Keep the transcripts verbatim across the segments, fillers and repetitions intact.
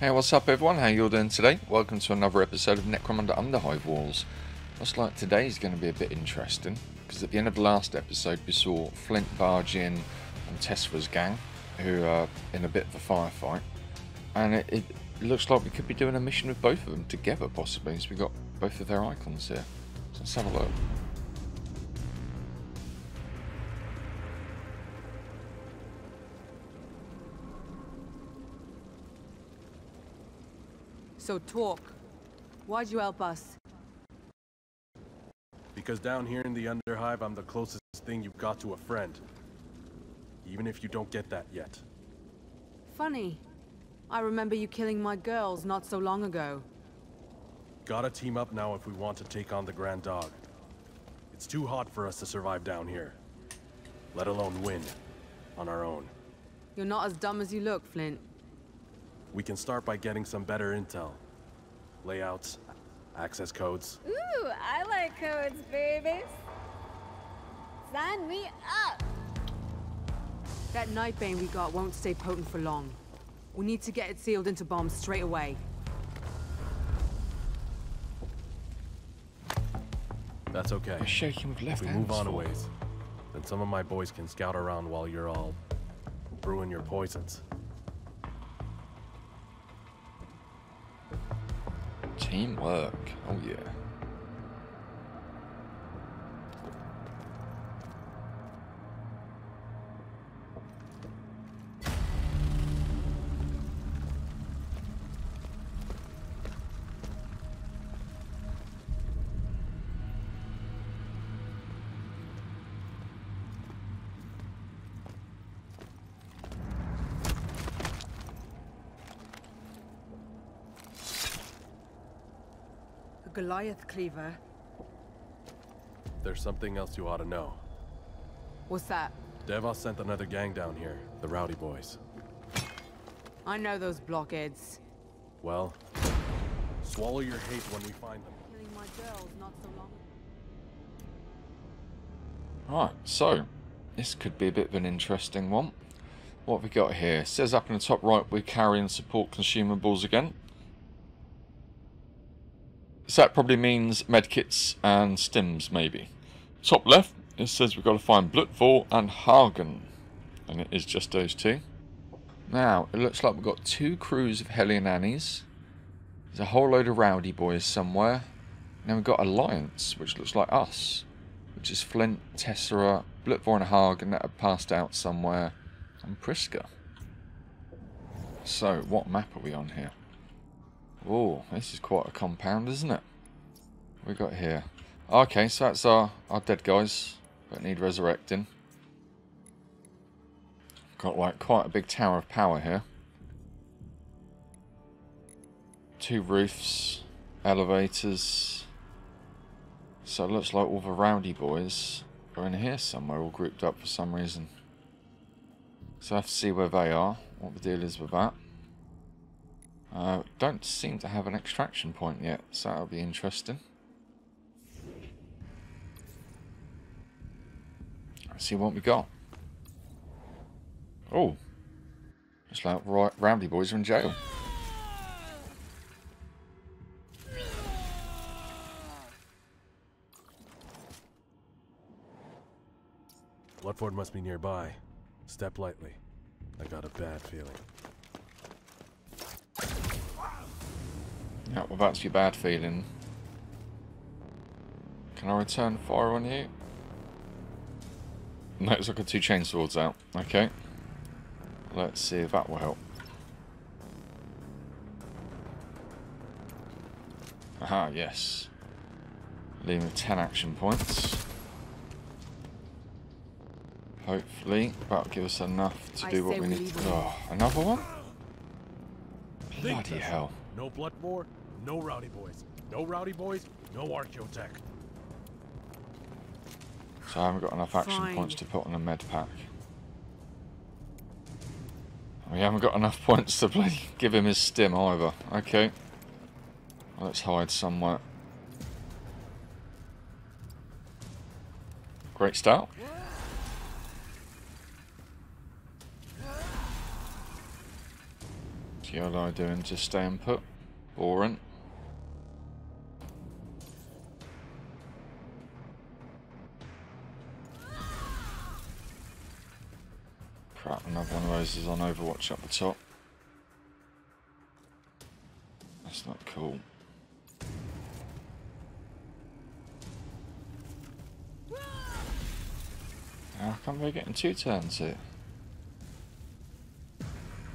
Hey, what's up everyone? How you all doing today? Welcome to another episode of Necromunda: Underhive Wars. Looks like today is going to be a bit interesting, because at the end of the last episode we saw Flint barge in and Tessera's gang, who are in a bit of a firefight, and it, it looks like we could be doing a mission with both of them together possibly, so we got both of their icons here. So let's have a look. So talk. Why'd you help us? Because down here in the Underhive, I'm the closest thing you've got to a friend. Even if you don't get that yet. Funny. I remember you killing my girls not so long ago. Gotta team up now if we want to take on the Grand Dog. It's too hot for us to survive down here. Let alone win. On our own. You're not as dumb as you look, Flint. We can start by getting some better intel. Layouts, access codes. Ooh, I like codes, babies. Sign me up! That Nightbane we got won't stay potent for long. We need to get it sealed into bombs straight away. That's okay. I'm shaking with left hands. If we move on a ways, then some of my boys can scout around while you're all brewing your poisons. Teamwork, oh yeah. Goliath Cleaver. There's something else you ought to know. What's that? Devos sent another gang down here, the Rowdy Boys. I know those blockheads. Well, swallow your hate when we find them. Killing my girls not so long. Right, so this could be a bit of an interesting one. What have we got here? It says up in the top right we're carrying support consumables again. So that probably means medkits and stims, maybe. Top left, it says we've got to find Bludvor and Hagen. And it is just those two. Now, it looks like we've got two crews of Helianannies. There's a whole load of Rowdy Boys somewhere. And then we've got Alliance, which looks like us. Which is Flint, Tessera, Bludvor and Hagen that have passed out somewhere. And Prisca. So, what map are we on here? Oh, this is quite a compound, isn't it? We got here. Okay, so that's our, our dead guys that need resurrecting. Got like quite a big tower of power here. Two roofs, elevators. So it looks like all the Rowdy Boys are in here somewhere, all grouped up for some reason. So I have to see where they are, what the deal is with that. Uh, don't seem to have an extraction point yet, so that'll be interesting. Let's see what we got. Oh, looks like Rowdy Boys are in jail. Bludvor must be nearby. Step lightly. I got a bad feeling. Yeah, well that's your bad feeling. Can I return fire on you? No, it's like I got two chainswords out. Okay. Let's see if that will help. Aha, yes. Leaving with ten action points. Hopefully that'll give us enough to do what we need to do. Oh, another one? Bloody hell. No Bludvor, no Rowdy Boys. No Rowdy Boys, no Archaeotech. So I haven't got enough action Fine. points to put on a med pack. We haven't got enough points to play, give him his stim either. Okay. Well, let's hide somewhere. Great start. What's your ally doing? Just staying put? Boring. Crap, another one of those is on Overwatch up the top. That's not cool. How come we're getting two turns here?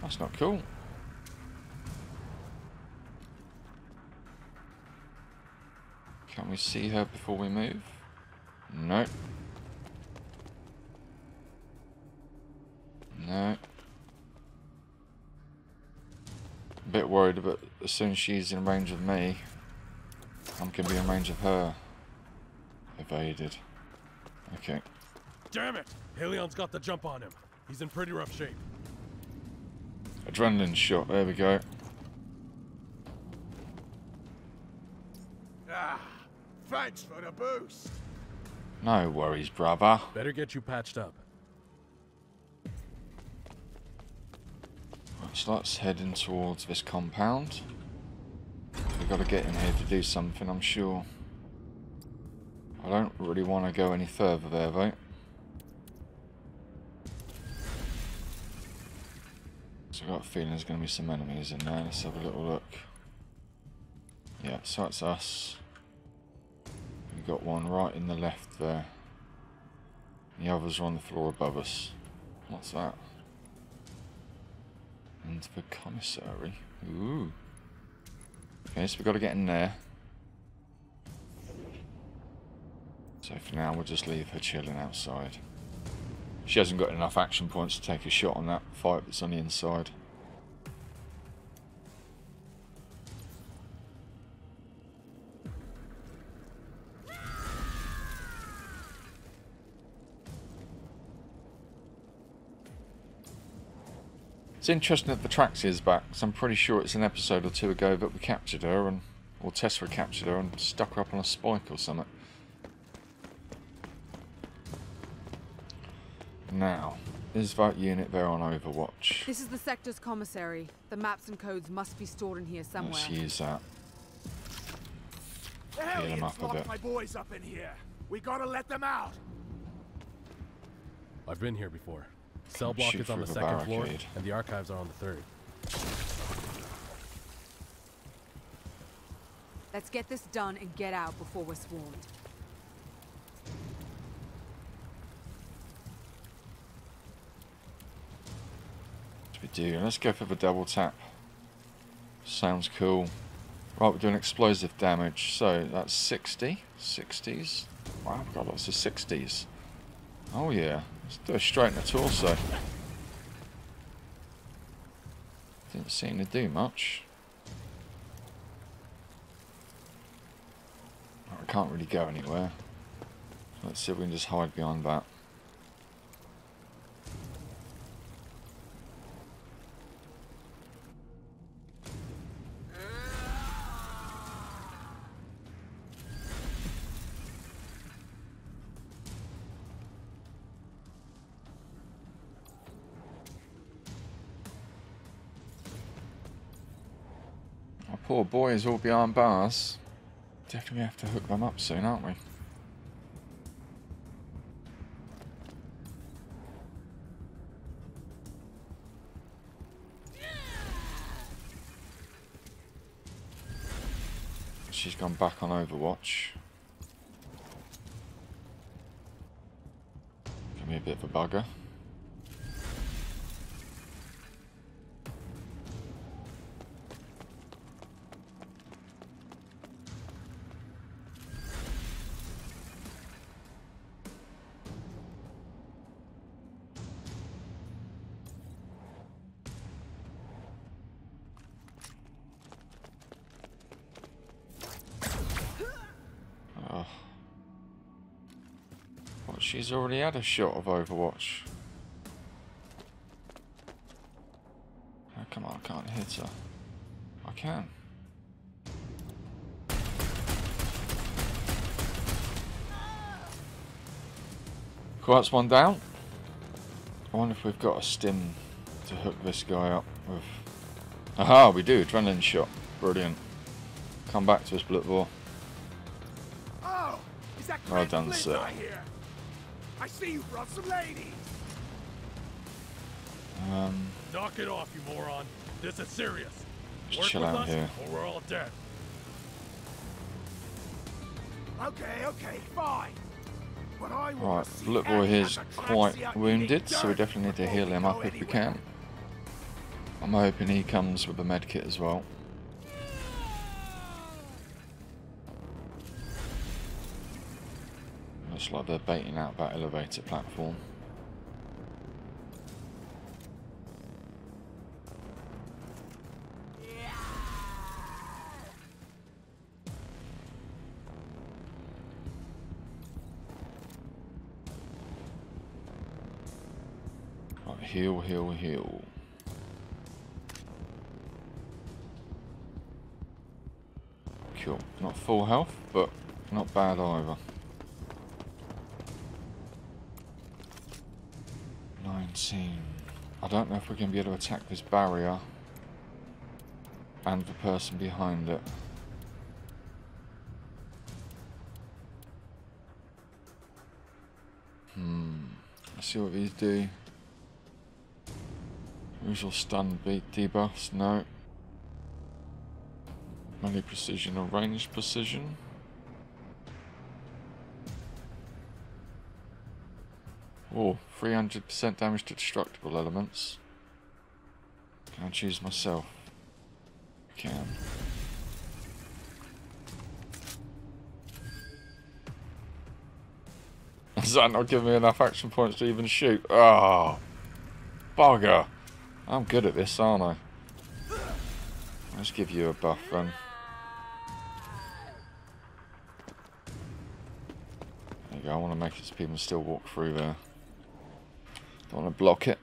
That's not cool. Can we see her before we move? No. No. A bit worried, but as soon as she's in range of me, I'm going to be in range of her. Evaded. Okay. Damn it! Helion's got the jump on him. He's in pretty rough shape. Adrenaline shot, there we go. Ah, thanks for the boost. No worries, brother. Better get you patched up. Right, so that's heading towards this compound. We've got to get in here to do something, I'm sure. I don't really want to go any further there, though. So I've got a feeling there's going to be some enemies in there. Let's have a little look. Yeah, so that's us. We've got one right in the left there. And the others are on the floor above us. What's that? Into the commissary. Ooh. Okay, so we've got to get in there. So for now, we'll just leave her chilling outside. She hasn't got enough action points to take a shot on that fight that's on the inside. It's interesting that the Trax is back, because I'm pretty sure it's an episode or two ago that we captured her, and or Tessera captured her and stuck her up on a spike or something. Now, is that unit there on Overwatch? This is the sector's commissary. The maps and codes must be stored in here somewhere. Let's use that. The Hellions locked my boys up in here. We gotta let them out. I've been here before. Cell block is on the second floor, and the archives are on the third. Let's get this done and get out before we're swarmed. We do. Let's go for the double tap. Sounds cool. Right, we're doing explosive damage. So that's sixty. sixties. Wow, I've got lots of sixties. Oh yeah. Let's do it straight in the torso. Didn't seem to do much. Right, I can't really go anywhere. Let's see if we can just hide behind that. Poor boys all behind bars. Definitely have to hook them up soon, aren't we? She's gone back on Overwatch. Give me a bit of a bugger. She's already had a shot of Overwatch. Oh, come on, I can't hit her. I can. Cool, that's one down. I wonder if we've got a stim to hook this guy up with. Aha, we do. Adrenaline shot. Brilliant. Come back to us, Bludvor. Oh, is that well done, Flint, sir. I, I see you brought some ladies. Um, Knock it off, you moron. This is serious. Just chill out here. Or we're all dead. Okay, okay, fine. But I right, Bludvor here is quite wounded, so we definitely need to heal him up if we can. I'm hoping he comes with a medkit as well. Looks like they're baiting out that elevator platform. Heal, heal, heal. Cool. Not full health, but not bad either. nineteen. I don't know if we're going to be able to attack this barrier and the person behind it. Hmm. Let's see what these do. Usual stun beat debuffs, no. Melee precision or range precision. Oh, three hundred percent damage to destructible elements. Can I choose myself? Can. Does that not give me enough action points to even shoot? Ah, oh, bugger. I'm good at this, aren't I? Let's give you a buff then. There you go, I want to make it so people still walk through there. Don't want to block it.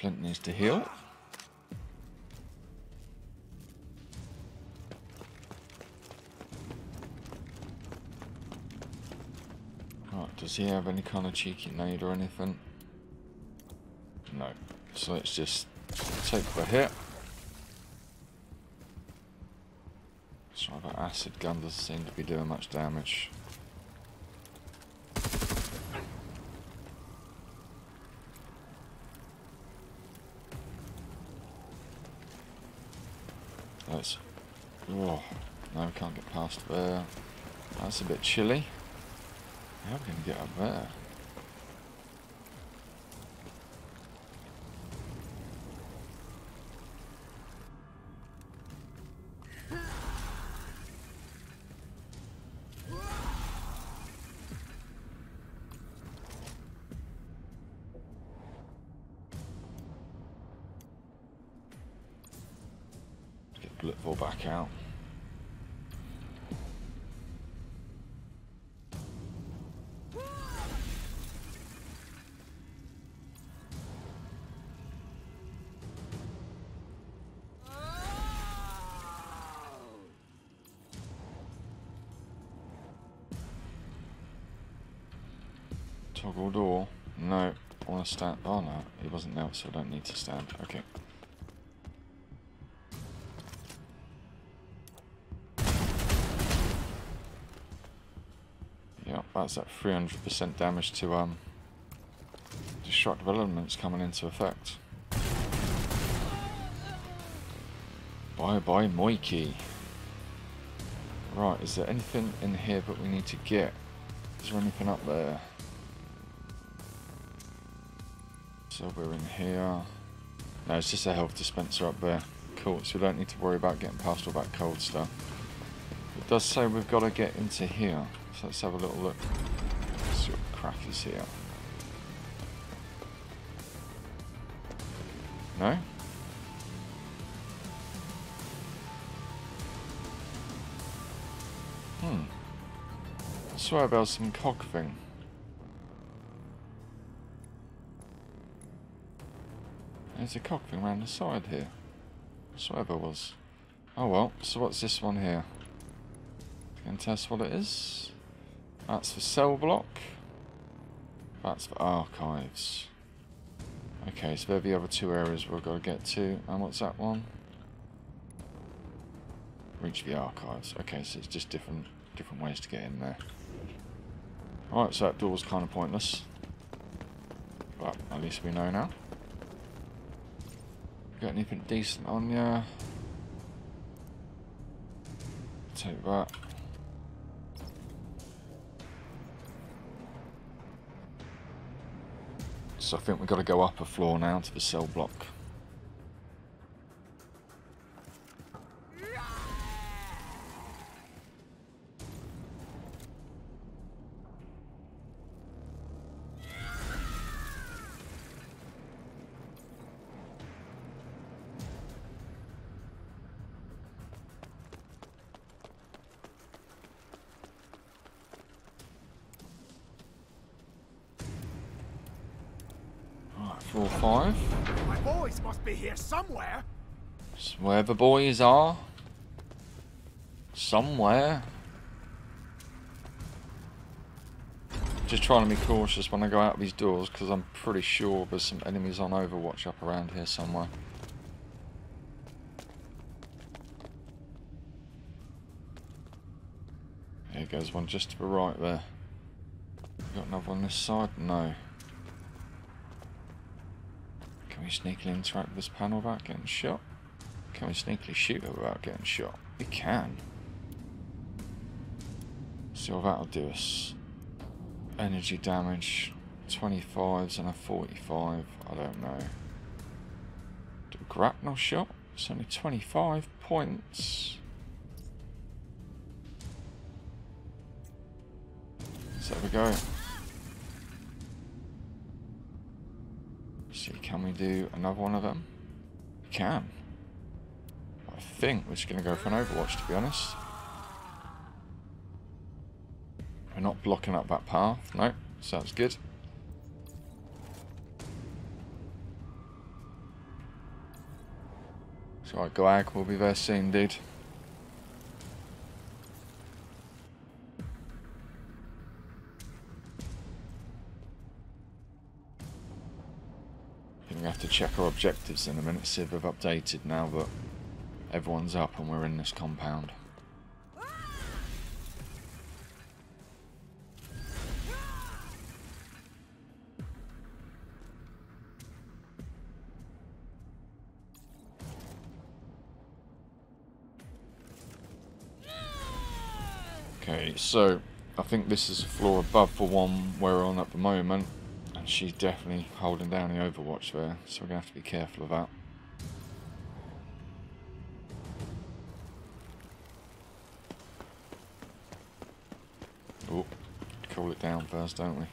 Flint needs to heal. Right, does he have any kind of cheeky nade or anything? No. So let's just take the hit. Let's try that acid gun, doesn't seem to be doing much damage. Oh, no, we can't get past there. That's a bit chilly. How are we going to get up there? Bludvor back out. Toggle door. No, I want to stand. Oh no, he wasn't there, so I don't need to stand. Okay. That's that three hundred percent damage to um, destructive elements coming into effect. Bye bye, Moiki. Right, is there anything in here that we need to get? Is there anything up there? So we're in here. No, it's just a health dispenser up there. Cool, so we don't need to worry about getting past all that cold stuff. It does say we've got to get into here. So let's have a little look. Let's see what crack is here. No? Hmm. I swear about some cock thing. There's a cock thing around the side here. I swear there was. Oh well, so what's this one here? Can test what it is. That's the cell block. That's for archives. Okay, so there are the other two areas we've got to get to. And what's that one? Reach the archives. Okay, so it's just different different ways to get in there. Alright, so that door's kind of pointless. But at least we know now. Got anything decent on ya? Take that. So I think we've got to go up a floor now to the cell block. four five. My boys must be here somewhere. Where the boys are. Somewhere. Just trying to be cautious when I go out these doors because I'm pretty sure there's some enemies on Overwatch up around here somewhere. There goes one just to the right there. Got another one on this side? No. Can we sneakily interact with this panel without getting shot? Can we sneakily shoot it without getting shot? We can. So that'll do us. Energy damage, twenty-fives and a forty-five. I don't know. Do a grapnel shot? It's only twenty-five points. So there we go. Can we do another one of them? We can. I think we're just going to go for an Overwatch, to be honest. We're not blocking up that path. No, sounds good. It's alright, Glag, we'll be there soon, dude. To check our objectives in a minute, see if they've updated now that everyone's up and we're in this compound. Okay, so I think this is the floor above the one we're on at the moment. She's definitely holding down the Overwatch there, so we're going to have to be careful of that. Oh, cool it down first, don't we?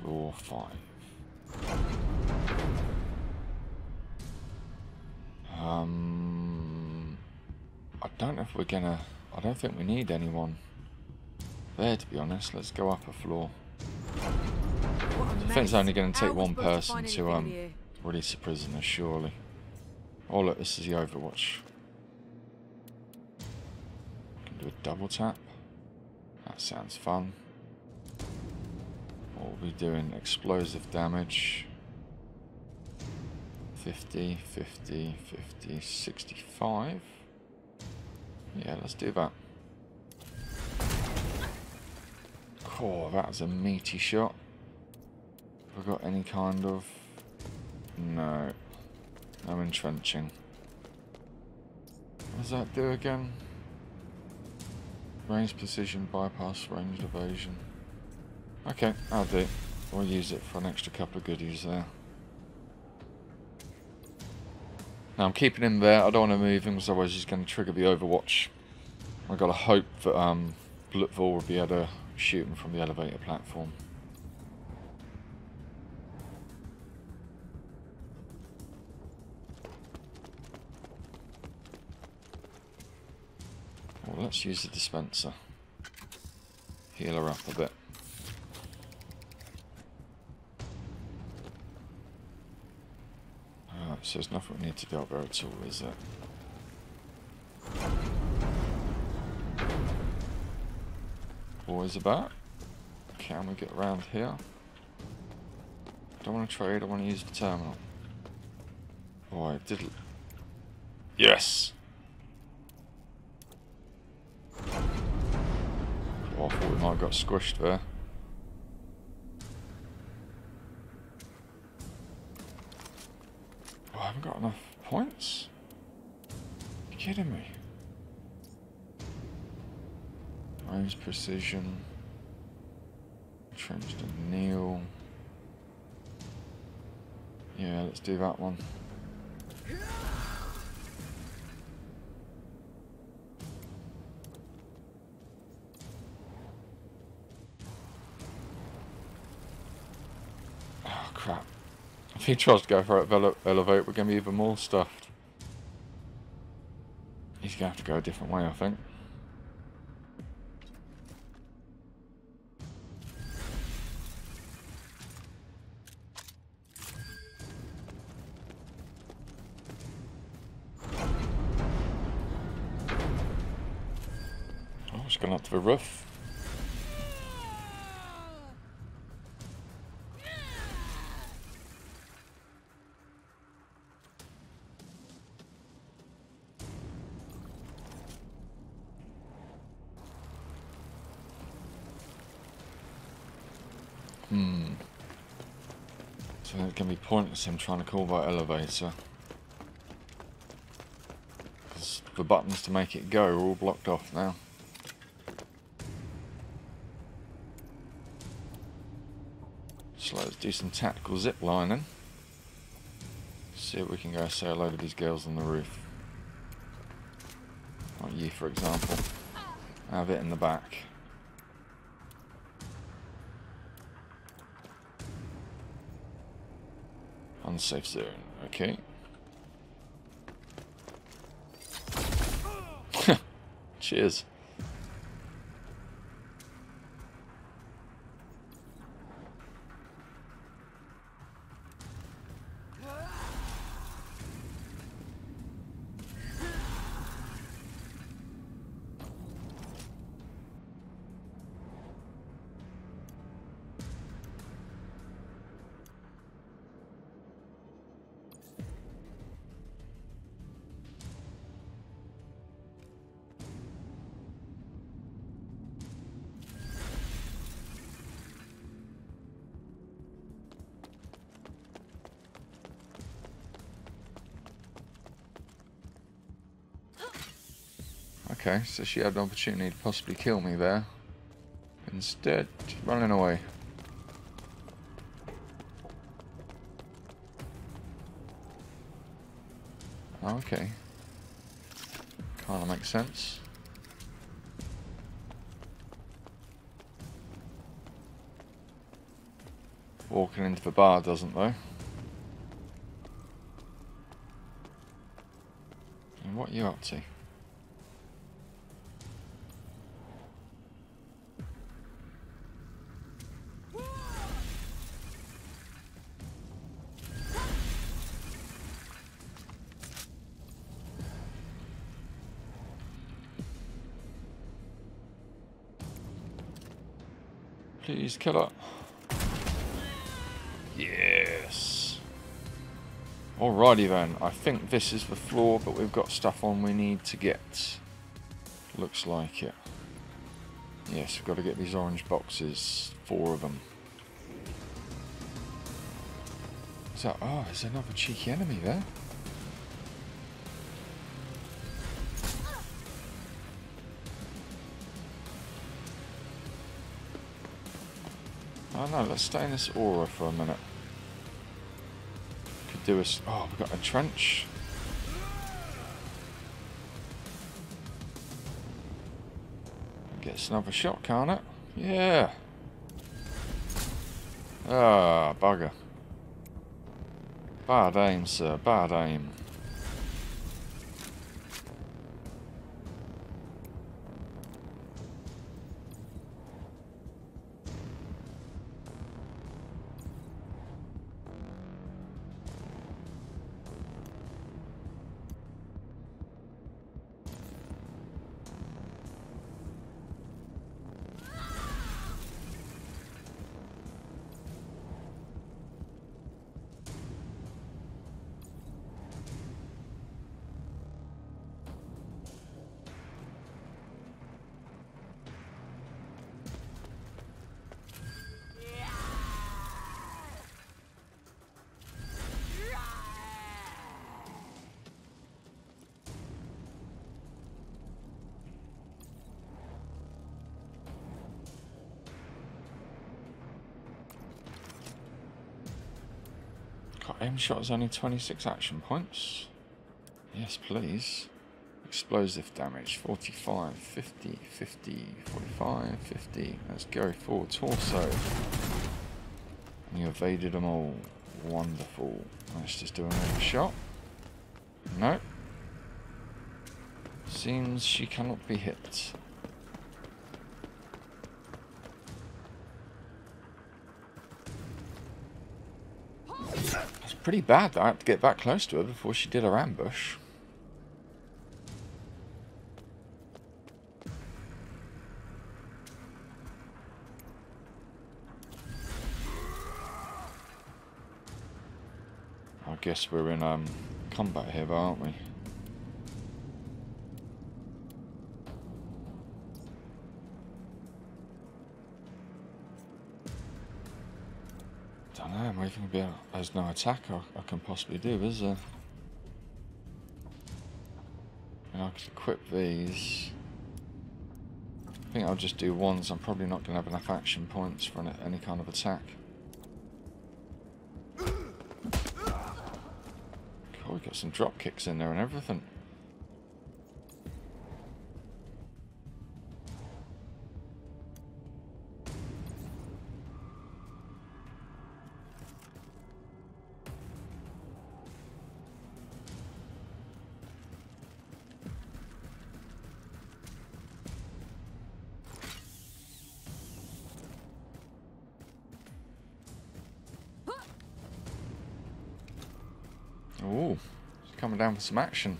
Floor five. Um, I don't know if we're going to... I don't think we need anyone there, to be honest. Let's go up a floor. I think it's only going to take one person to um, release a prisoner, surely. Oh look, this is the Overwatch. Can do a double tap. That sounds fun. What we'll be doing, explosive damage. fifty, fifty, fifty, sixty-five. Yeah, let's do that. Oh, that was a meaty shot. Have we got any kind of... No. No entrenching. What does that do again? Range precision, bypass, ranged evasion. Okay, I'll do it. We'll use it for an extra couple of goodies there. Now I'm keeping him there, I don't want to move him because otherwise he's going to trigger the Overwatch. I've got to hope that um, Bludvor will be able to shoot him from the elevator platform. Well, let's use the dispenser. Heal her up a bit. Alright, so there's nothing we need to go over at all, is there? Always about. Can we get around here? I don't want to trade, I want to use the terminal. Oh, I did. Yes! Oh, I thought we might have got squished there. Oh, I haven't got enough points? Are you kidding me? Range precision. Entrenched and kneel. Yeah, let's do that one. Oh crap. If he tries to go for it, ele elevate, we're going to be even more stuffed. He's going to have to go a different way, I think. Going up to the roof. Hmm. So it can be pointless him trying to call that elevator. Because the buttons to make it go are all blocked off now. Let's do some tactical zip lining. See if we can go say hello to these girls on the roof. Like you, for example. Have it in the back. Unsafe zone. Okay. Cheers. Okay, so she had an opportunity to possibly kill me there. Instead, she's running away. Okay. Kinda makes sense. Walking into the bar doesn't though. And what are you up to? Please kill her. Yes. Alrighty then. I think this is the floor, but we've got stuff on we need to get. Looks like it. Yes, we've got to get these orange boxes. Four of them. So, oh, there's another cheeky enemy there. Oh no, let's stay in this aura for a minute. Could do us. Oh, we've got a trench. Gets another shot, can't it? Yeah. Ah, bugger. Bad aim, sir. Bad aim. aim shot is only twenty-six action points. Yes, please. Explosive damage, forty-five, fifty, fifty, forty-five, fifty. Let's go for torso. And you evaded them all. Wonderful. Let's just do another shot. No. Seems she cannot be hit. It's pretty bad that I had to get that close to her before she did her ambush. I guess we're in um, combat here, aren't we? I'm even be able, there's no attack I, I can possibly do, is there? And I could equip these. I think I'll just do ones. I'm probably not going to have enough action points for an, any kind of attack. God, we got some drop kicks in there and everything. Oh, she's coming down for some action.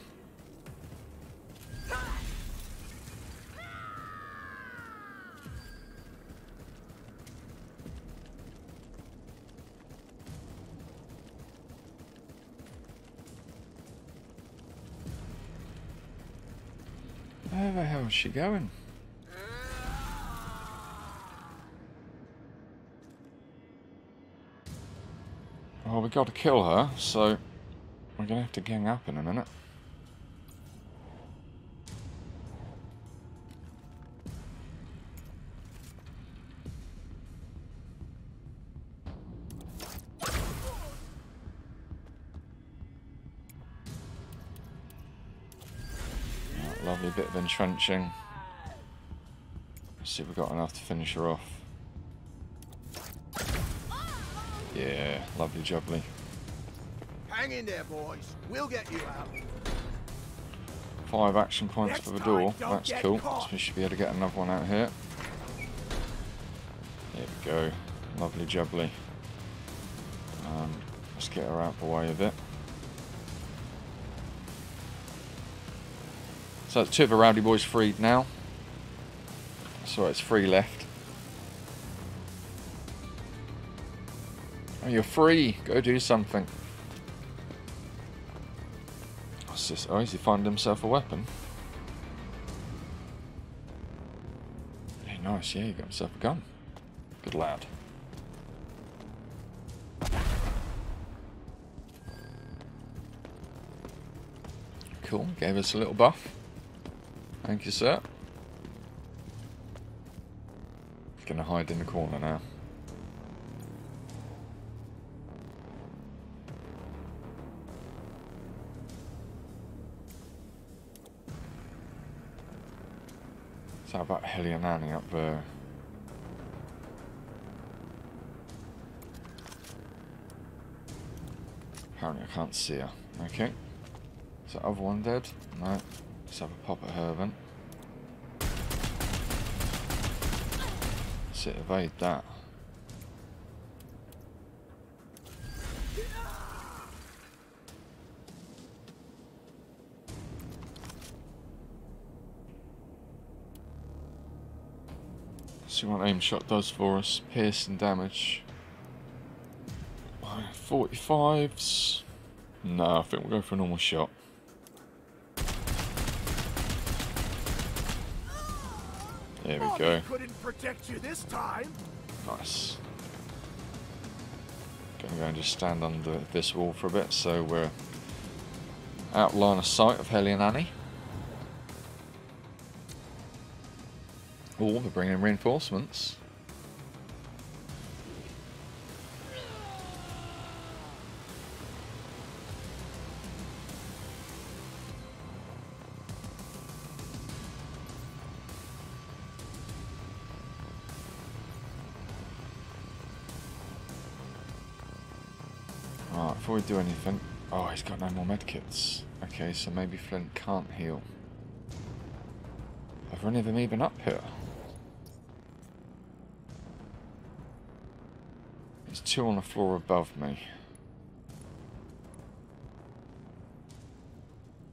Where the hell is she going? Well, we got to kill her, so we're going to have to gang up in a minute. Right, lovely bit of entrenching. Let's see if we've got enough to finish her off. Yeah, lovely jubbly. Hang in there, boys. We'll get you out. Five action points Next for the door. That's cool. So we should be able to get another one out here. There we go. Lovely jubbly. Um, let's get her out the way a bit. So it's two of the rowdy boys freed now. Sorry, it's three left. Oh, you're free. Go do something. Oh, he's found himself a weapon. Hey, nice, yeah, he got himself a gun. Good lad. Cool, gave us a little buff. Thank you, sir. Gonna hide in the corner now. How about Hellion Annie up there? Apparently I can't see her. Okay. Is that other one dead? No. Let's have a pop at her then. Let's evade that. See what aim shot does for us. Piercing damage. forty-fives. No, I think we'll go for a normal shot. There we go. Couldn't protect you this time. Nice. Gonna go and just stand under this wall for a bit, so we're out of line of sight of Hellion Annie. Oh, they're bringing in reinforcements. before we do anything... Oh, he's got no more medkits. Okay, so maybe Flint can't heal. Have any of them even up here? There's two on the floor above me.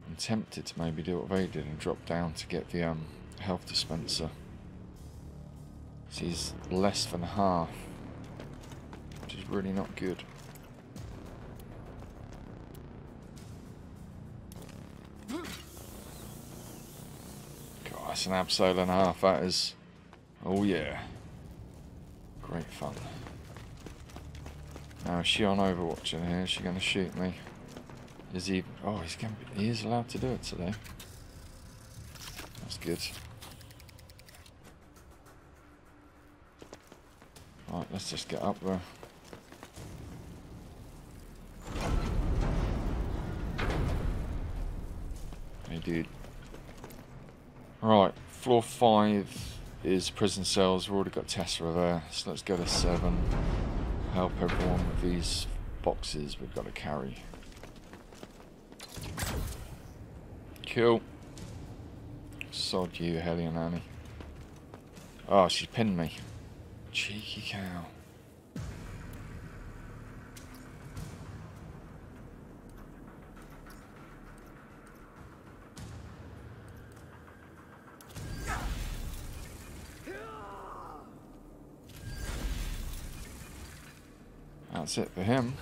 I'm tempted to maybe do what they did and drop down to get the um, health dispenser. She's less than half, which is really not good. An absolute and a half, that is. Oh yeah. Great fun. Now is she on Overwatch in here? Is she gonna shoot me? Is he oh he's gonna be... he is allowed to do it today. That's good. Right, let's just get up there. Hey dude. Right, floor five is prison cells. We've already got Tessera there, so let's go to seven. Help everyone with these boxes we've got to carry. Cool. Sod you, Hellion Annie. Oh, she pinned me. Cheeky cow. That's it for him.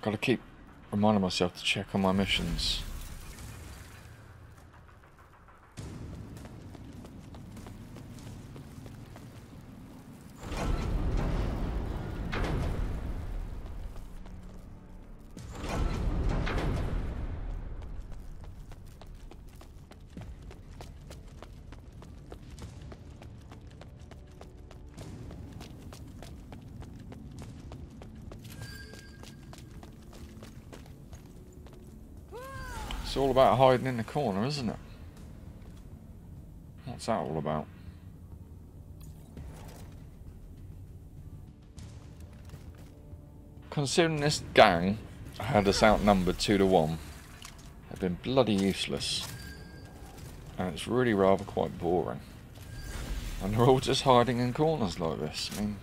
Gotta keep reminding myself to check on my missions. It's all about hiding in the corner, isn't it? What's that all about? Considering this gang had us outnumbered two to one, they've been bloody useless. And it's really rather quite boring. And they're all just hiding in corners like this. I mean,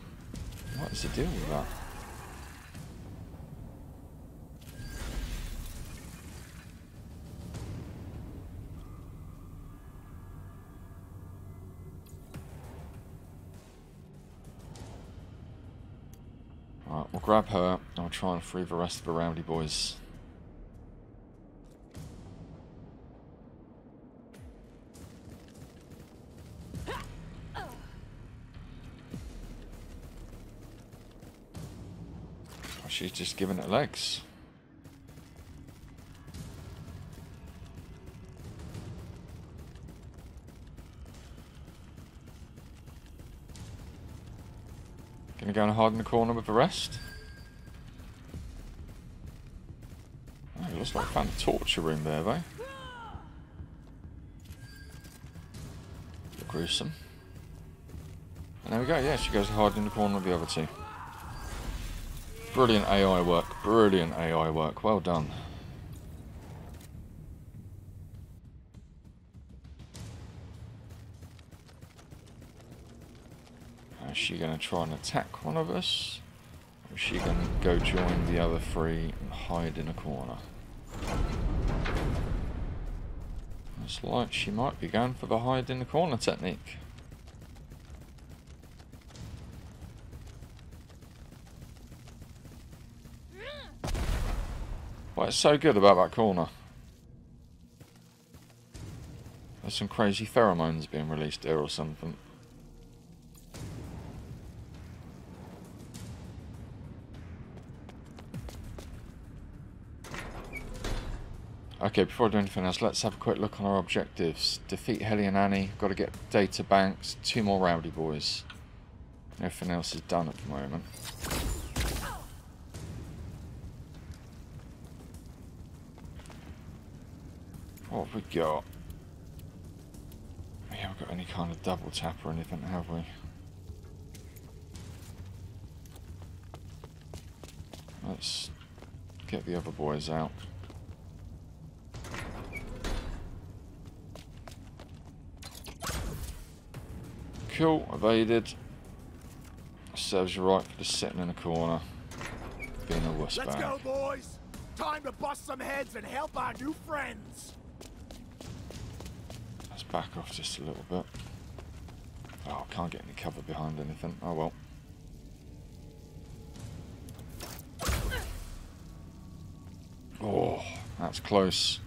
what is the deal with that? Grab her, I'll try and free the rest of the rowdy boys. Oh, she's just giving it legs. Gonna go and hide in the corner with the rest? Looks like I found a torture room there, though. Gruesome. And there we go, yeah, she goes to hide in the corner with the other two. Brilliant A I work, brilliant A I work, well done. Now, is she going to try and attack one of us? Or is she going to go join the other three and hide in a corner? It's like she might be going for the hide in the corner technique. What's so good about that corner? There's some crazy pheromones being released there or something. Okay, before I do anything else, let's have a quick look on our objectives. Defeat Hellion Annie, got to get data banks, two more rowdy boys. Everything else is done at the moment. What have we got? We haven't got any kind of double tap or anything, have we? Let's get the other boys out. Cool, evaded. Serves you right for just sitting in a corner, being a wussbag. Let's go, boys! Time to bust some heads and help our new friends! Let's back off just a little bit. Oh, I can't get any cover behind anything. Oh well. Oh, that's close.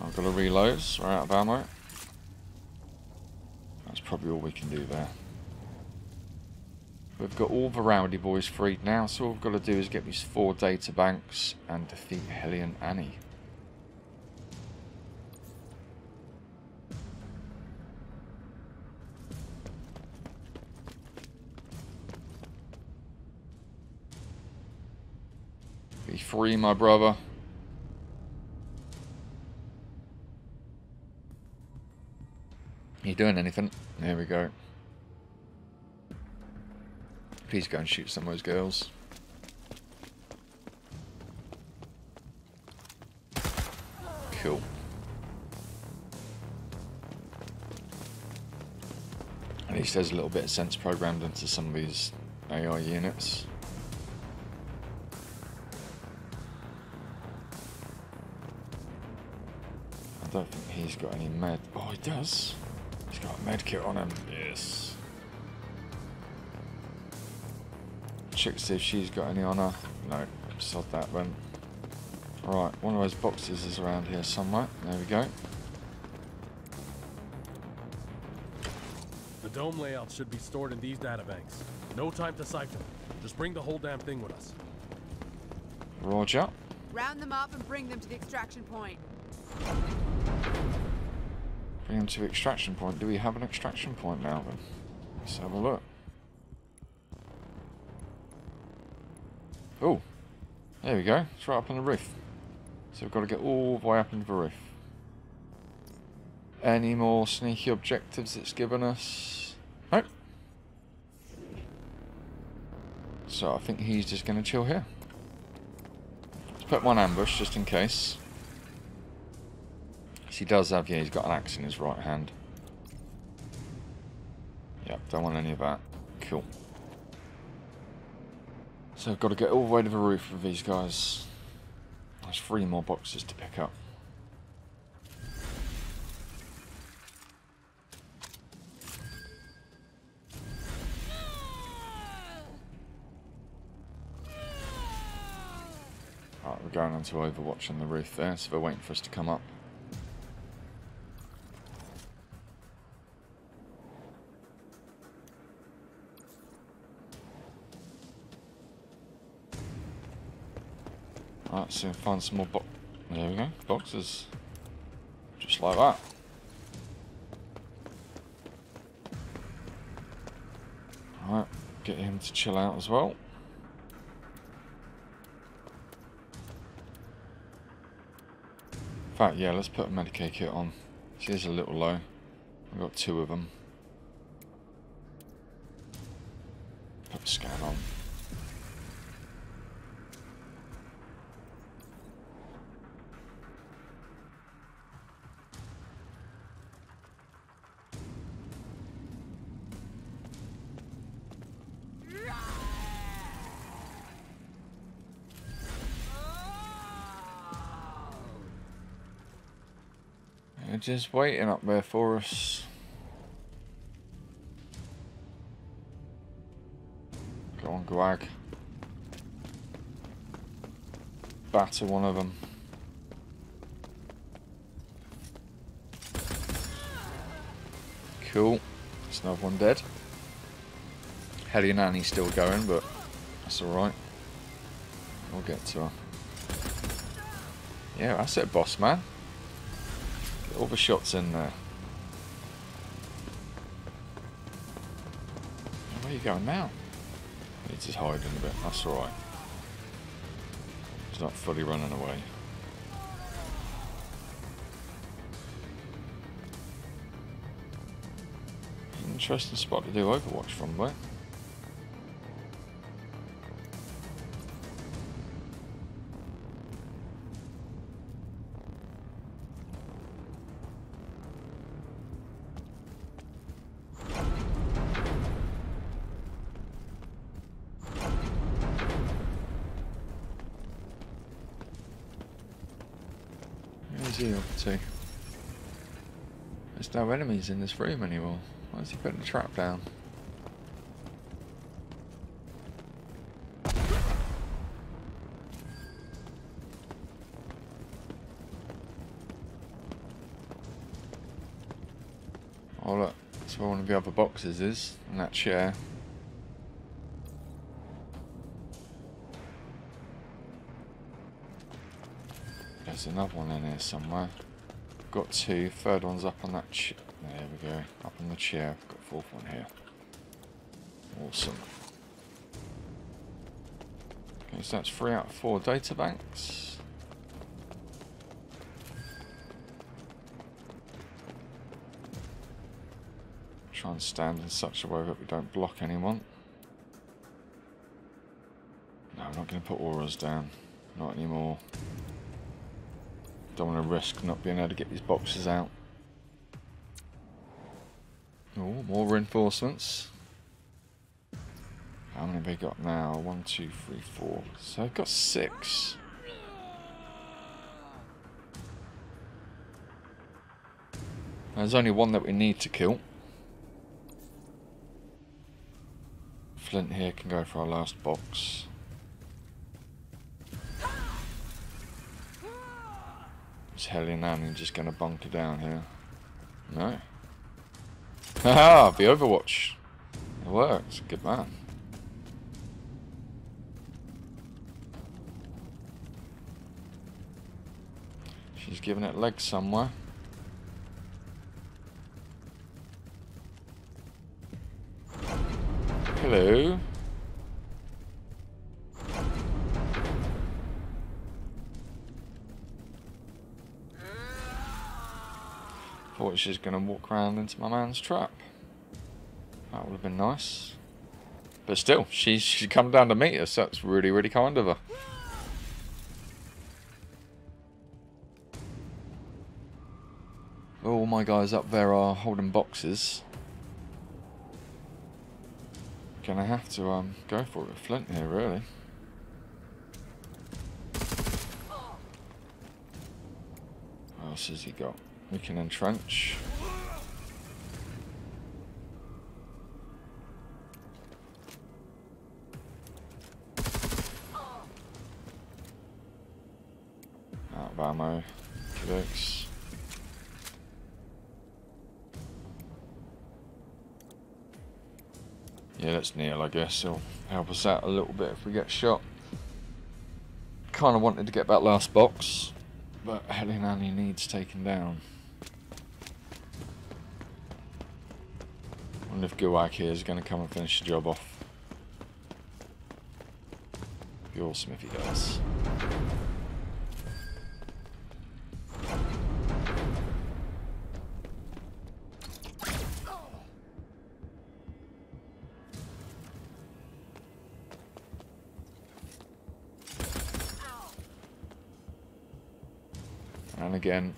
I've got to reload. We're out of ammo. That's probably all we can do there. We've got all the rowdy boys freed now, so all we've got to do is get these four data banks and defeat Hellion Annie. Be free, my brother. You doing anything? There we go. Please go and shoot some of those girls. Cool. At least there's a little bit of sense programmed into some of these A I units. I don't think he's got any med. Oh, he does. He's got a med kit on him. Yes. Check to see if she's got any on her. No, sod that one. Right, one of those boxes is around here somewhere. There we go. The dome layouts should be stored in these databanks. No time to cipher. Just bring the whole damn thing with us. Roger. Round them up and bring them to the extraction point. Bring them to the extraction point. Do we have an extraction point now then? Let's have a look. Oh, there we go. It's right up on the roof. So we've got to get all the way up into the roof. Any more sneaky objectives it's given us? Nope. So I think he's just going to chill here. Let's put him on ambush just in case. Because he does have, yeah, he's got an axe in his right hand. Yep, don't want any of that. Cool. So I've got to get all the way to the roof with these guys. There's three more boxes to pick up. Alright, we're going onto Overwatch on the roof there, so they're waiting for us to come up. Alright, so find some more bo- there we go, boxes. Just like that. Alright, get him to chill out as well. In fact, yeah, let's put a Medicaid kit on. She's a little low. I've got two of them. Put the scan on. Just waiting up there for us. Go on, Gwag. Batter one of them. Cool. There's another one dead. Hellion Annie's still going, but that's alright. We'll get to her. Yeah, that's it, boss man. All the shots in there. Where are you going now? He's just hiding a bit. That's alright. He's not fully running away. Interesting spot to do Overwatch from, though. he up to? There's no enemies in this room anymore. Why is he putting a trap down? Oh look, that's where one of the other boxes is, and that chair. There's another one in here somewhere. I've got two. Third one's up on that chair. There we go. Up on the chair. I've got a fourth one here. Awesome. Okay, so that's three out of four data banks. Try and stand in such a way that we don't block anyone. No, I'm not going to put auras down. Not anymore. Don't want to risk not being able to get these boxes out. Oh, more reinforcements. How many have we got now? One, two, three, four. So I've got six. There's only one that we need to kill. Flint here can go for our last box. Hellion Annie just gonna bunker down here. No. Haha, the Overwatch. It worked. Good man. She's giving it legs somewhere. Hello. Thought she was going to walk around into my man's trap. That would have been nice. But still, she's she come down to meet us. That's really, really kind of her. All my guys up there are holding boxes. Gonna have to um go for it with Flint here, really. What else has he got? We can entrench. Out of ammo. Kicks. Yeah, let's kneel, I guess. It'll help us out a little bit if we get shot. Kind of wanted to get that last box, but Hellion Annie needs taken down. I wonder if Gulak here is going to come and finish the job off. Be awesome if he does. And again.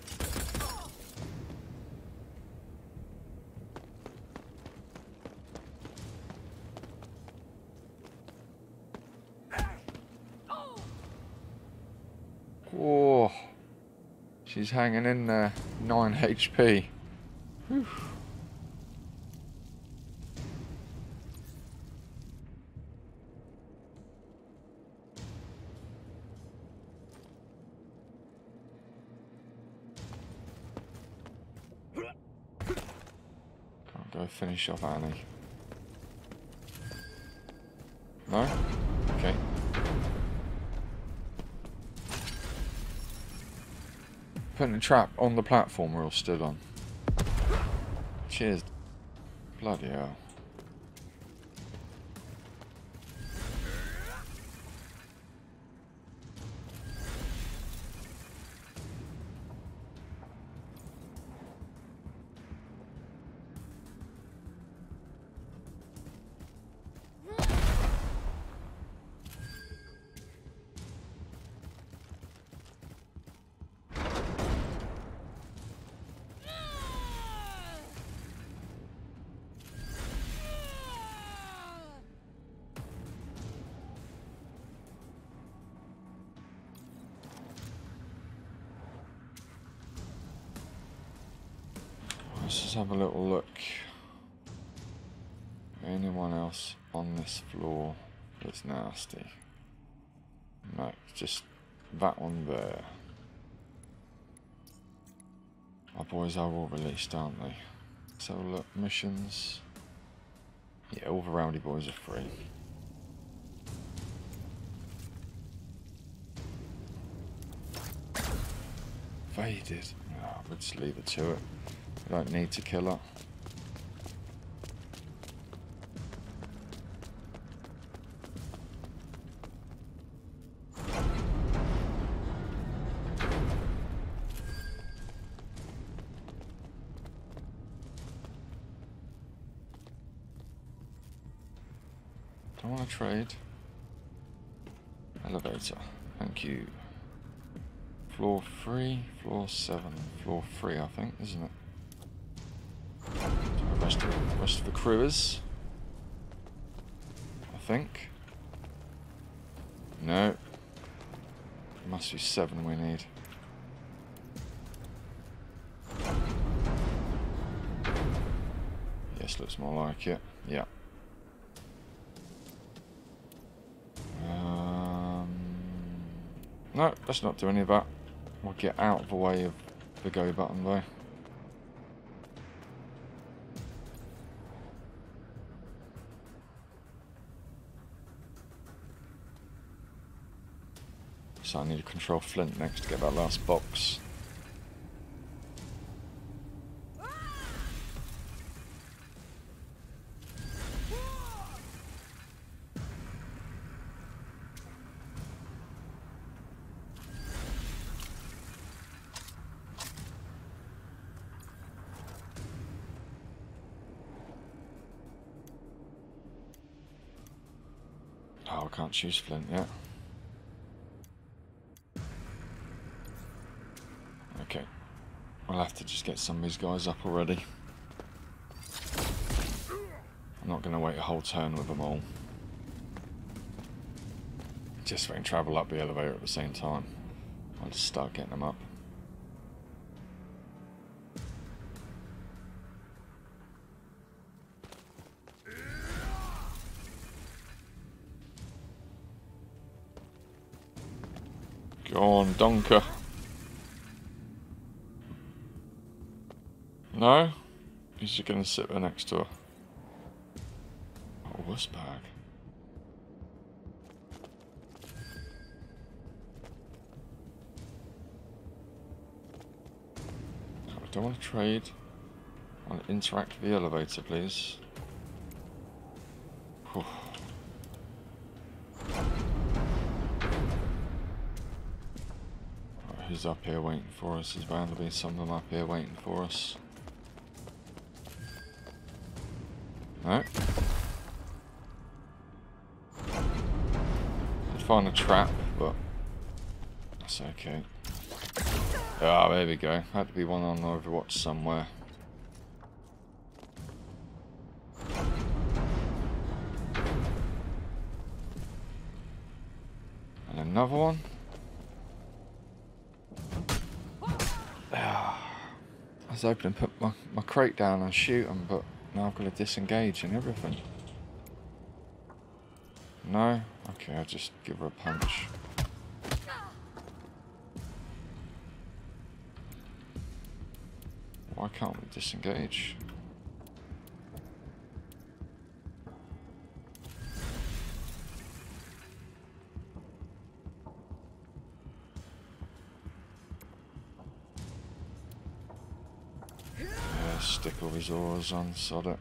She's hanging in there, nine H P. Whew. Can't go finish off Annie. No? Okay. Putting a trap on the platform we're all stood on. Cheers. Bloody hell. Let's just have a little look. Anyone else on this floor that's nasty? No, just that one there. Our boys are all released, aren't they? So look, missions. Yeah, all the rowdy boys are free. Faded. Oh, we'll just leave it to it. We don't need to kill her. I want to trade. Elevator. Thank you. Floor three, floor seven, floor three, I think, isn't it? The rest of the, rest of the crew is. I think. No. It must be seven we need. Yes, looks more like it. Yeah. No, let's not do any of that. We'll get out of the way of the go button though. So I need to control Flint next to get that last box. Oh, I can't choose Flint yet. Okay. I'll have to just get some of these guys up already. I'm not going to wait a whole turn with them all. Just so I can travel up the elevator at the same time. I'll just start getting them up. On Donker. No? He's just gonna sit there next to her. Oh, wuss bag. I don't want to trade. I want to interact with the elevator, please. Whew. Who's up here waiting for us? There's bound to be some of them up here waiting for us. No. I'd find a trap, but that's okay. Ah, there we go. Had to be one on Overwatch somewhere. And another one. Open and put my, my crate down and shoot them, but now I've got to disengage and everything. No? Okay, I'll just give her a punch. Why can't we disengage? Stick all his oars on, sod it.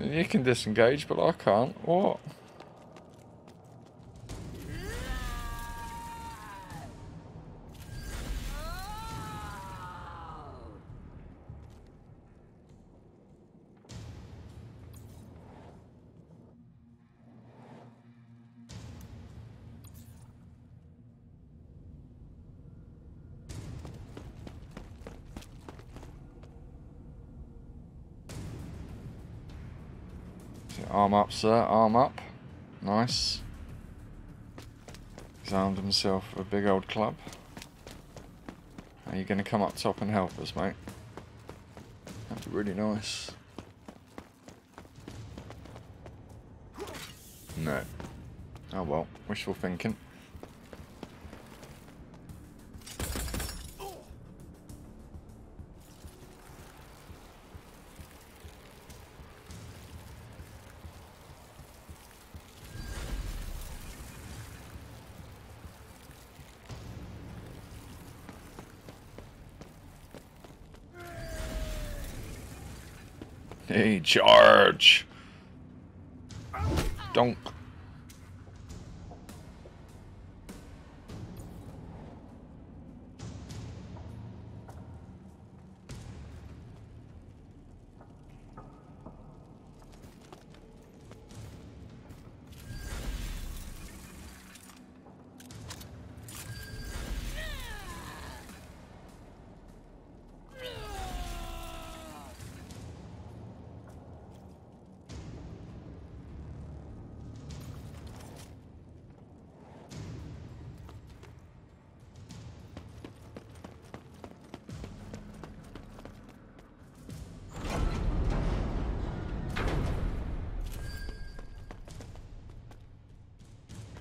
You can disengage, but I can't. What? Arm up, sir. Arm up. Nice. He's armed himself with a big old club. Are you going to come up top and help us, mate? That'd be really nice. No. Oh well, wishful thinking. Hey, charge! Donk.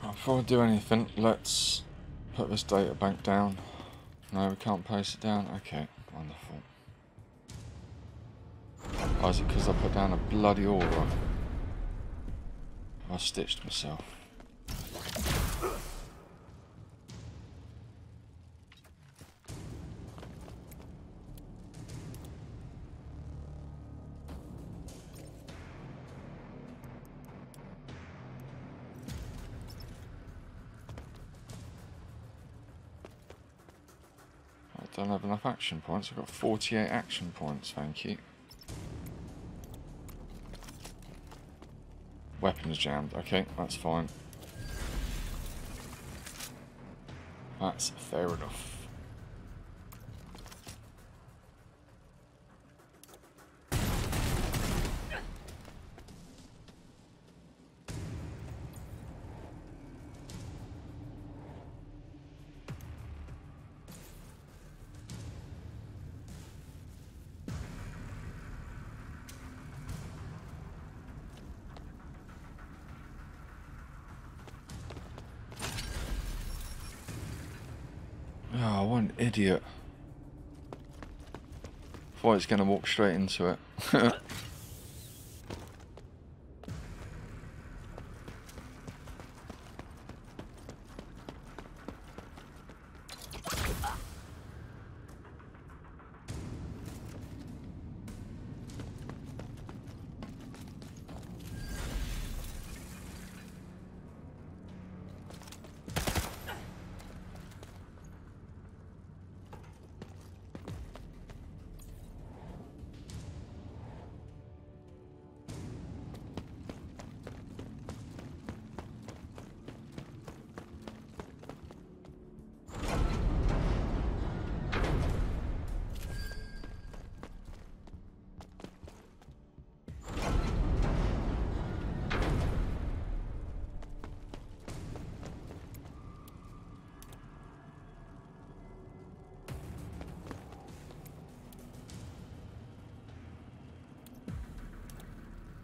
Before I do anything, let's put this data bank down. No, we can't paste it down. Okay, wonderful. Oh, is it because I put down a bloody aura? I stitched myself. Don't have enough action points. I've got forty-eight action points, thank you. Weapons jammed. Okay, that's fine. That's fair enough. Oh, what an idiot. I thought it's going to walk straight into it.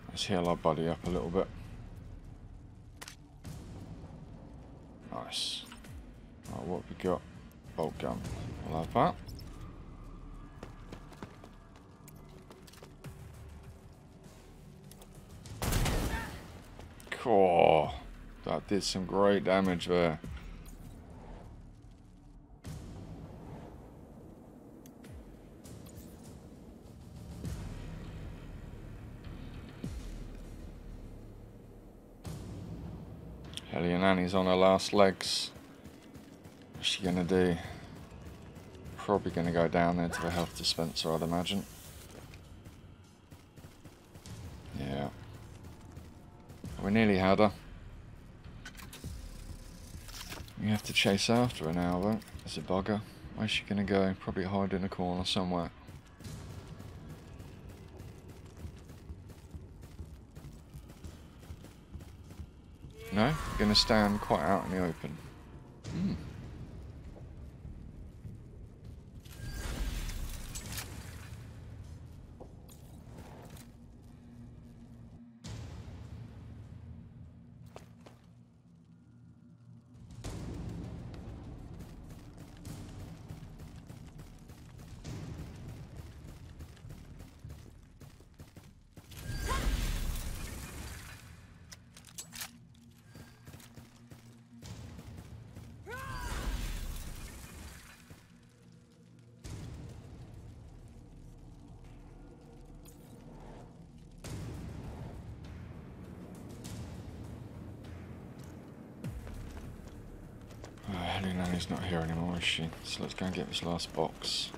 Let's heal our buddy up a little bit. Nice. Right, what have we got? Bolt gun. I'll have that. Cool. That did some great damage there. Hellion Annie's on her last legs. What's she gonna do? Probably gonna go down there to the health dispenser, I'd imagine. Yeah. We nearly had her. We have to chase after her now, though. It's a bugger. Where's she gonna go? Probably hide in a corner somewhere. No, we're going to stand quite out in the open. Annie's not here anymore, is she? So let's go and get this last box.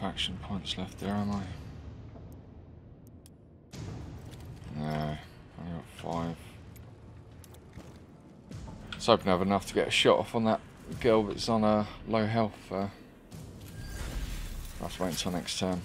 Action points left there, am I? No, only got five. I was hoping I have enough to get a shot off on that girl that's on a low health. Uh, I'll have to wait until next turn.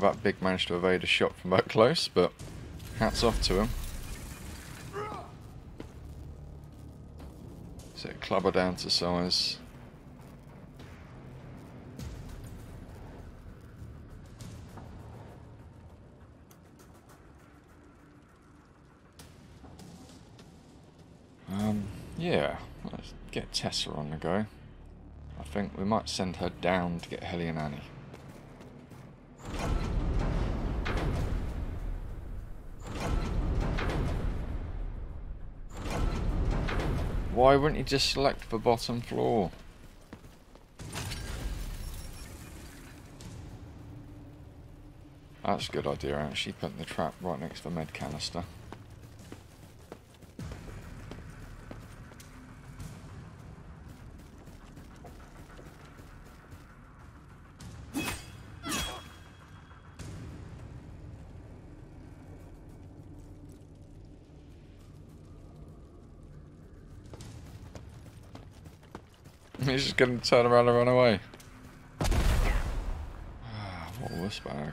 That big managed to evade a shot from that close, but hats off to him. So clubber down to size. Um, yeah, let's get Tessera on the go. I think we might send her down to get Hellion Annie. Why wouldn't you just select the bottom floor? That's a good idea actually, putting the trap right next to the med canister. He's just going to turn around and run away. Ah, what a wussbag.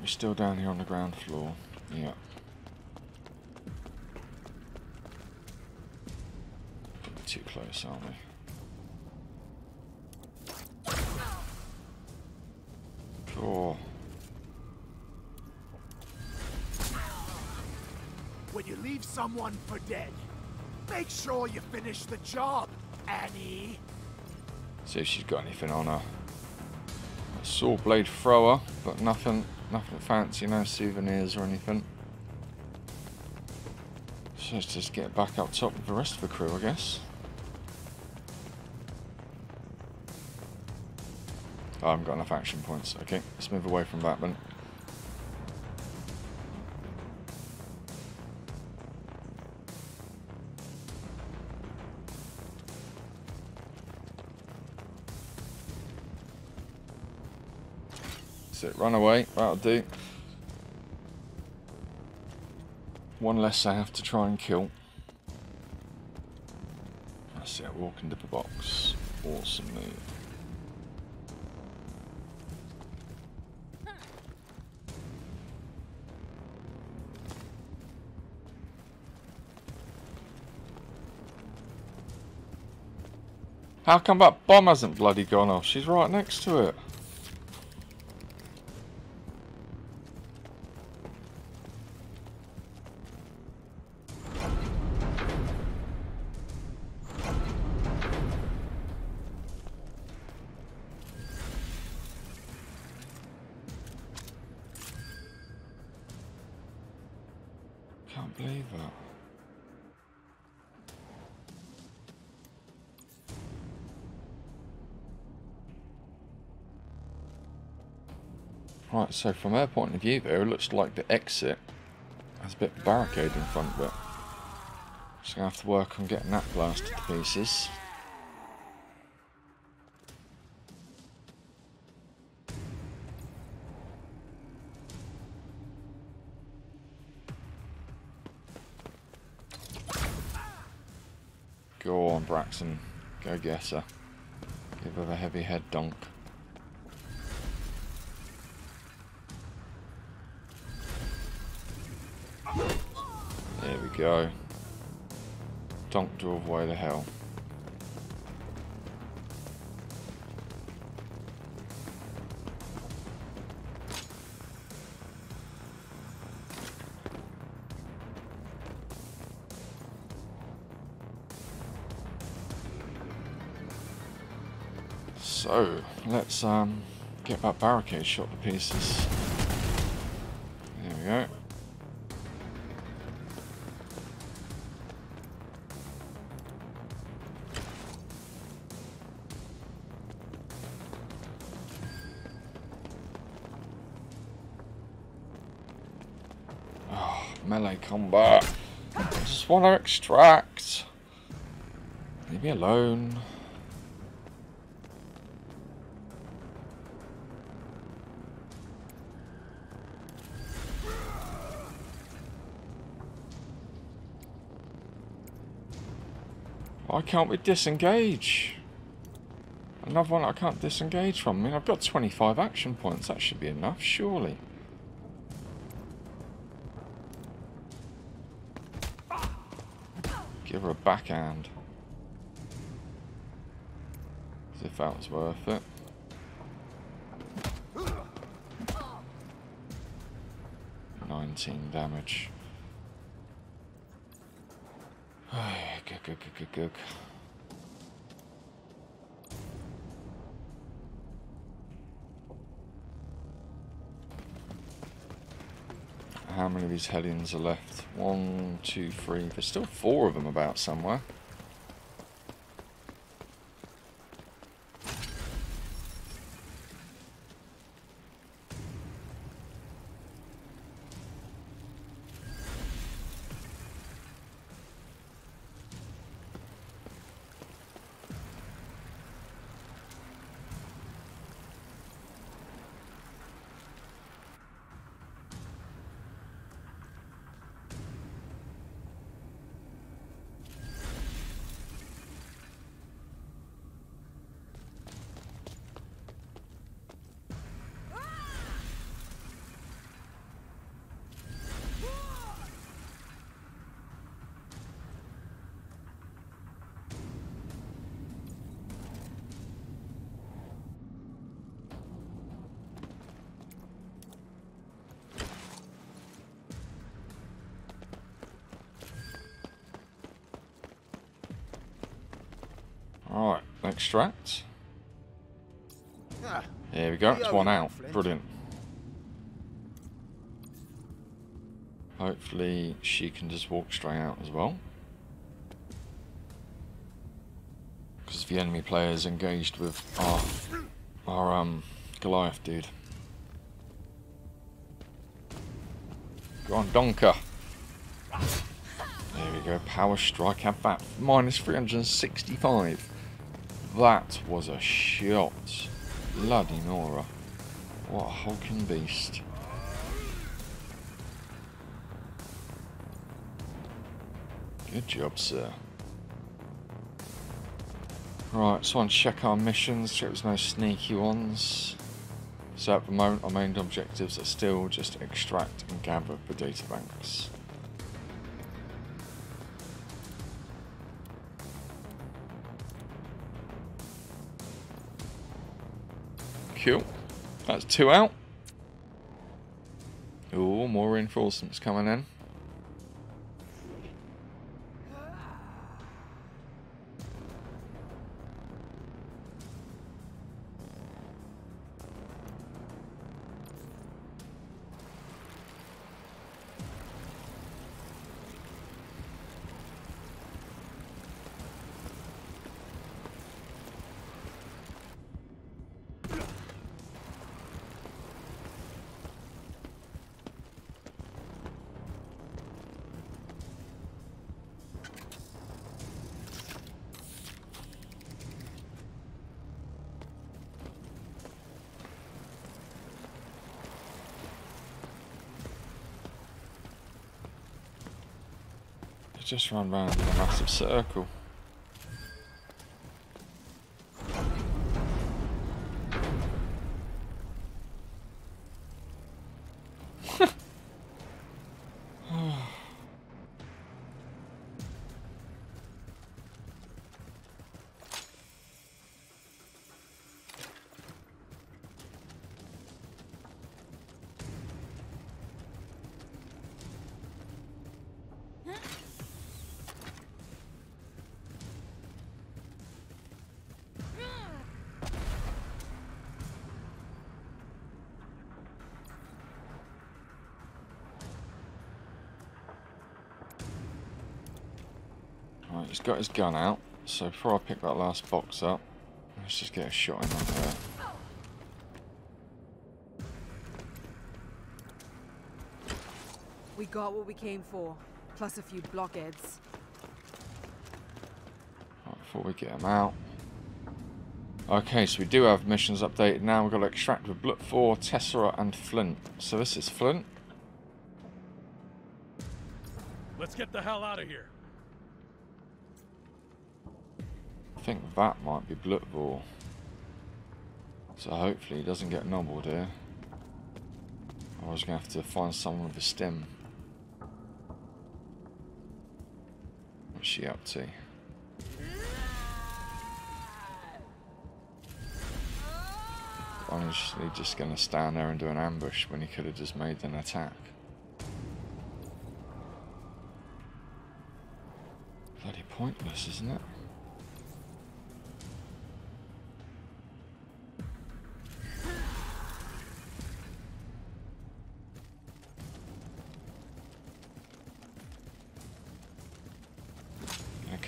We're still down here on the ground floor. Yeah. Too close, aren't we? Cool. When you leave someone for dead, make sure you finish the job, Annie. See if she's got anything on her. A saw blade thrower, but nothing. Nothing fancy, no souvenirs or anything. So let's just get back up top with the rest of the crew, I guess. Oh, I haven't got enough action points. Okay, let's move away from that then. Run away, that'll do. One less I have to try and kill. That's it, walk into the box. Awesome move. How come that bomb hasn't bloody gone off? She's right next to it. Can't believe that. Right, so from her point of view though, it looks like the exit has a bit of barricade in front of it. Just going to have to work on getting that blasted to pieces. Go on, Braxton. Go get her. Give her a heavy head donk. There we go. Donk to avoid the hell. So, let's um, get that barricade shot to pieces. There we go. Oh, melee combat. I just want to extract. Leave me alone. Why can't we disengage? Another one I can't disengage from. I mean, I've got twenty-five action points. That should be enough, surely. Give her a backhand. As if that was worth it. nineteen damage. Good, good, good, good, good. How many of these Hellions are left? One, two, three. There's still four of them about somewhere. Alright, extract. There we go, it's one out. Brilliant. Hopefully she can just walk straight out as well. Because the enemy player is engaged with our, our um, Goliath dude. Go on, donker. There we go, power strike. Have that. Minus three hundred sixty-five. That was a shot. Bloody Nora. What a hulking beast. Good job, sir. Right, so I want to check our missions. Check there's no sneaky ones. So at the moment, our main objectives are still just extract and gather the data banks. Cool. That's two out. Ooh, more reinforcements coming in. Just run round in a massive circle. He's got his gun out, so before I pick that last box up, let's just get a shot in on her. We got what we came for, plus a few blockheads. Right, before we get them out. Okay, so we do have missions updated now. We've got to extract with Bludvor, Tessera, and Flint. So this is Flint. Let's get the hell out of here. I think that might be Bludvor. So hopefully he doesn't get nobbled here. I was going to have to find someone with a stem. What's she up to? Honestly, just going to stand there and do an ambush when he could have just made an attack. Bloody pointless, isn't it?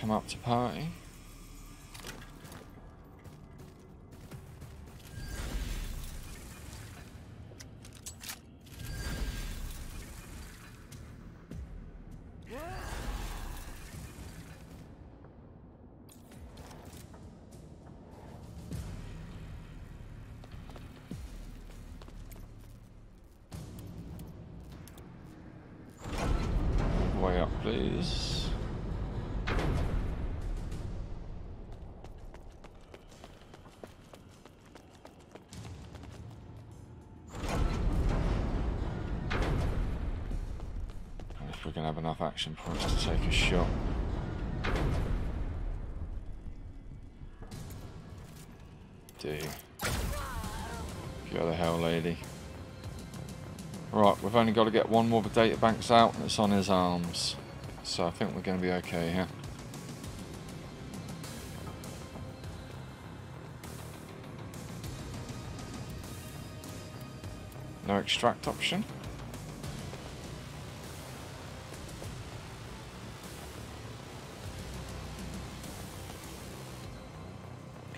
Up to party. Way up, please. Enough action points to take a shot. D. Go the hell, lady. Right, we've only got to get one more of the data banks out, and it's on his arms. So I think we're going to be okay here. No extract option.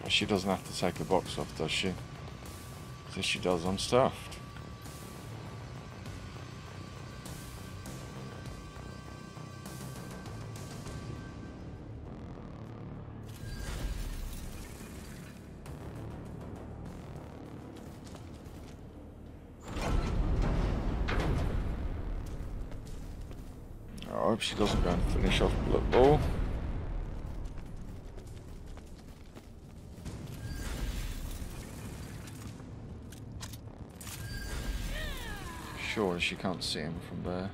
She doesn't have to take a box off, does she? Because if she does, I'm stuffed. I hope she doesn't go and finish off Bludvor. Sure, she can't see him from there.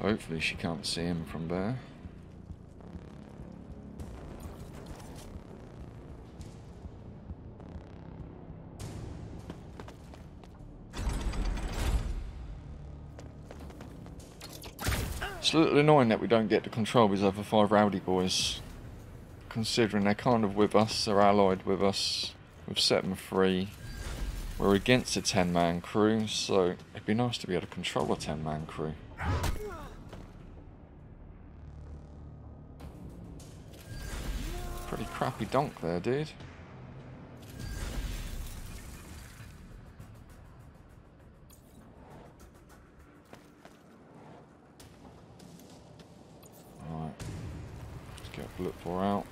Hopefully she can't see him from there. It's a little annoying that we don't get to control these other five rowdy boys, considering they're kind of with us, they're allied with us. We've set them free. We're against a ten man crew, so it'd be nice to be able to control a ten man crew. Pretty crappy donk there, dude. Alright. Let's get Bludvor out.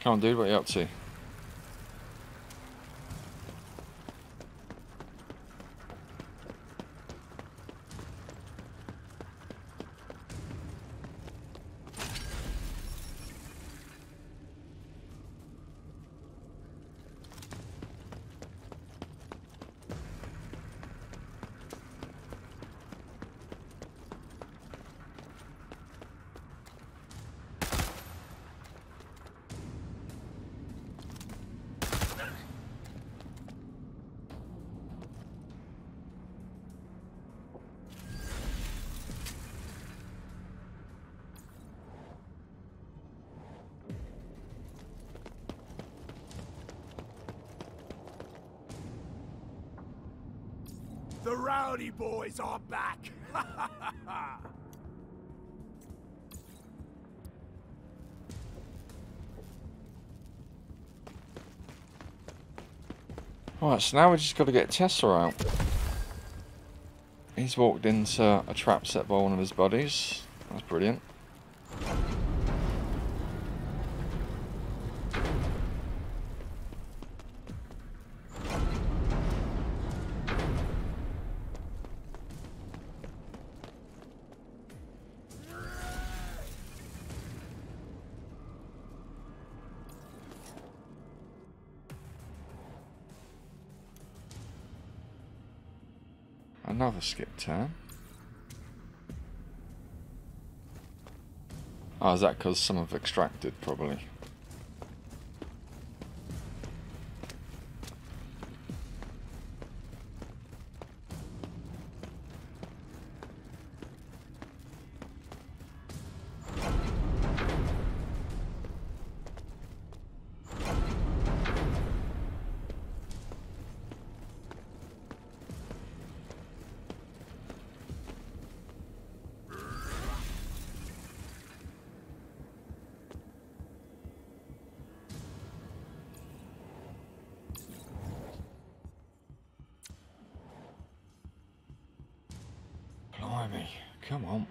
Come on, dude, what are you up to? The rowdy boys are back! Alright, so now we just got to get Tessera out. He's walked into a trap set by one of his buddies. That's brilliant. Another skip turn. Oh, is that because some have extracted, probably? Come on.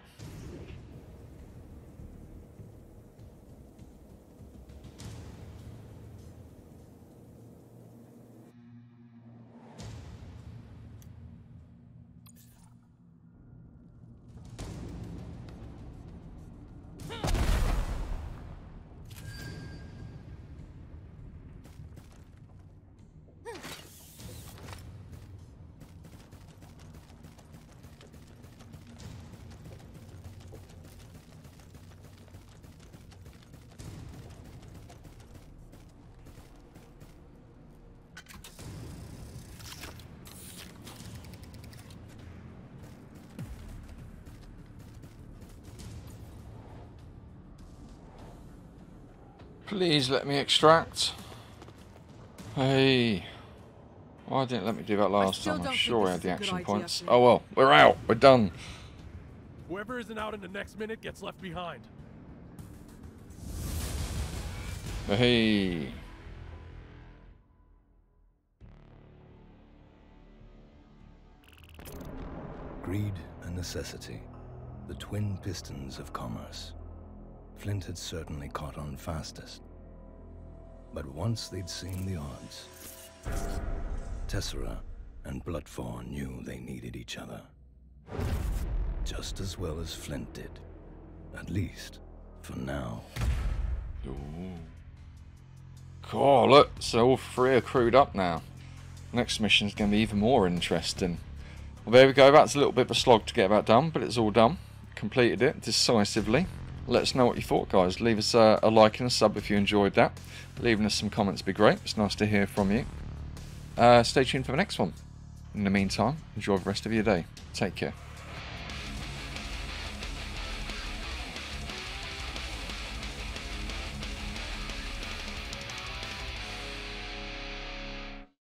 Please let me extract. Hey. Why didn't let me do that last time? I'm sure I had the action points. Oh well, we're out. We're done. Whoever isn't out in the next minute gets left behind. Hey. Greed and necessity. The twin pistons of commerce. Flint had certainly caught on fastest. But once they'd seen the odds, Tessera and Bludvor knew they needed each other. Just as well as Flint did. At least, for now. Ooh. Cool, look, so all three are crewed up now. Next mission's gonna be even more interesting. Well, there we go, that's a little bit of a slog to get that done, but it's all done. Completed it decisively. Let us know what you thought, guys. Leave us a, a like and a sub if you enjoyed that. Leaving us some comments would be great. It's nice to hear from you. Uh, stay tuned for the next one. In the meantime, enjoy the rest of your day. Take care.